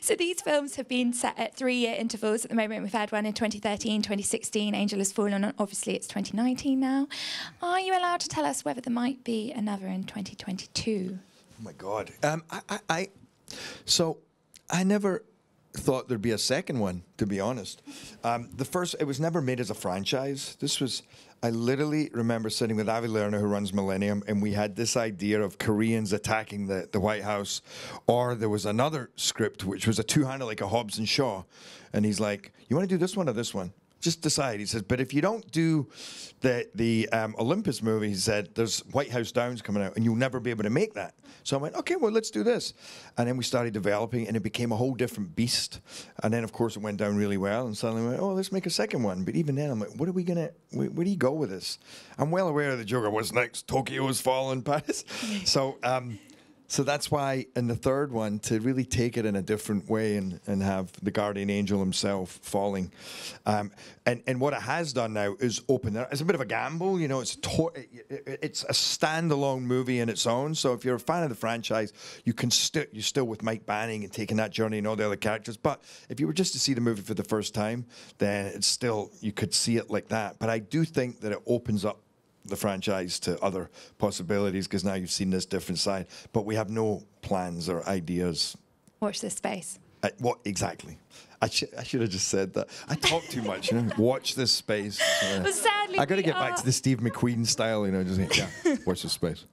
So these films have been set at 3-year intervals at the moment. We've had one in 2013, 2016, Angel Has Fallen, and obviously it's 2019 now. Are you allowed to tell us whether there might be another in 2022? Oh my God. I never thought there'd be a second one, to be honest. The first, it was never made as a franchise. This was, I literally remember sitting with Avi Lerner, who runs Millennium, and we had this idea of Koreans attacking the White House, or there was another script which was a two-hander like a Hobbs and Shaw, and he's like, you want to do this one or this one? Just decide. He says, but if you don't do the Olympus movie, he said, there's White House Downs coming out, and you'll never be able to make that. So I went, okay, well, let's do this. And then we started developing, and it became a whole different beast. And then, of course, it went down really well, and suddenly we went, oh, let's make a second one. But even then, I'm like, what are we going to, where do you go with this? I'm well aware of the joke of what's next, Tokyo has fallen, Paris. So that's why in the third one, to really take it in a different way and have the Guardian Angel himself falling. And what it has done now is open. It's a bit of a gamble, you know, it's a standalone movie in its own. So if you're a fan of the franchise, you're still with Mike Banning and taking that journey and all the other characters. But if you were just to see the movie for the first time, then it's still, you could see it like that. But I do think that it opens up the franchise to other possibilities, because now you've seen this different side. But we have no plans or ideas. Watch this space. What exactly? I should have just said that. I talk too much. You know? Watch this space. Well, sadly, I got to get back to the Steve McQueen style. You know, just watch this space.